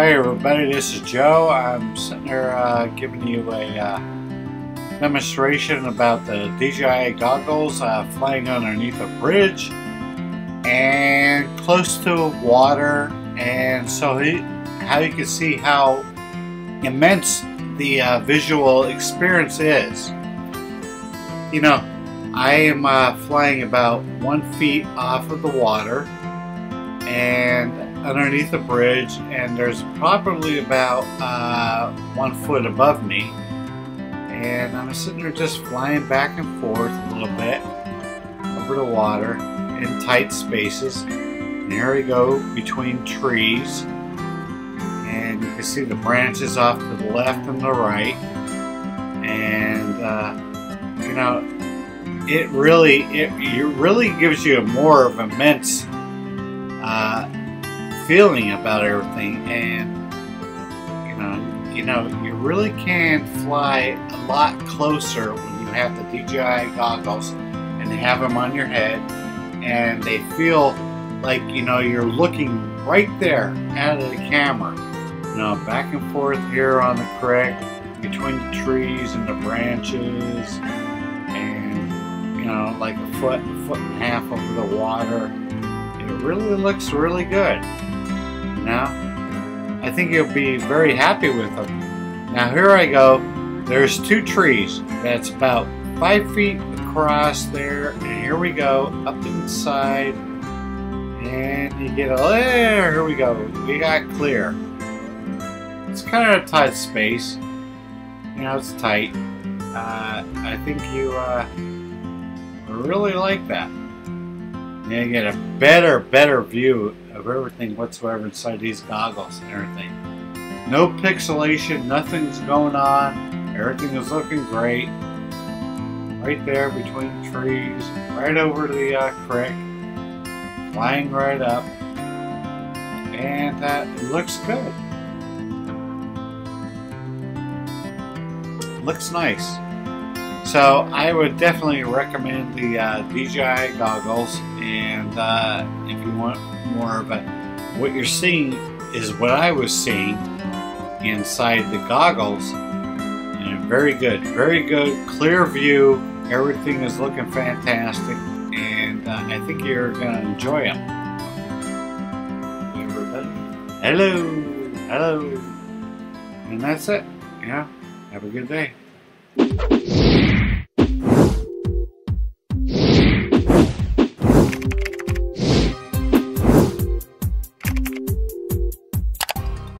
Hi everybody, this is Joe. I'm sitting here giving you a demonstration about the DJI goggles flying underneath a bridge and close to water, and so how you can see how immense the visual experience is. You know, I am flying about 1 foot off of the water and underneath the bridge, and there's probably about 1 foot above me, and I'm sitting there just flying back and forth a little bit over the water in tight spaces. And here we go between trees, and you can see the branches off to the left and the right, and you know, it really gives you a more of immense feeling about everything. And you really can fly a lot closer when you have the DJI goggles and they have them on your head, and they feel like, you know, you're looking right there out of the camera, you know, back and forth here on the creek between the trees and the branches, and you know, like a foot and a half over the water. It really looks really good. Now, I think you'll be very happy with them. Now here I go. There's two trees that's about 5 feet across there, and here we go up inside, and you get a there. Here we go. We got clear. It's kind of a tight space. You know, it's tight. I think you really like that. You get a better view of everything whatsoever inside these goggles and everything. No pixelation, nothing's going on. Everything is looking great. Right there between the trees, right over the creek, flying right up, and that looks good. Looks nice. So I would definitely recommend the DJI goggles, and if you want more of it, what you're seeing is what I was seeing inside the goggles, and very good, clear view. Everything is looking fantastic, and I think you're going to enjoy them. Hello, hello, and that's it. Yeah, have a good day.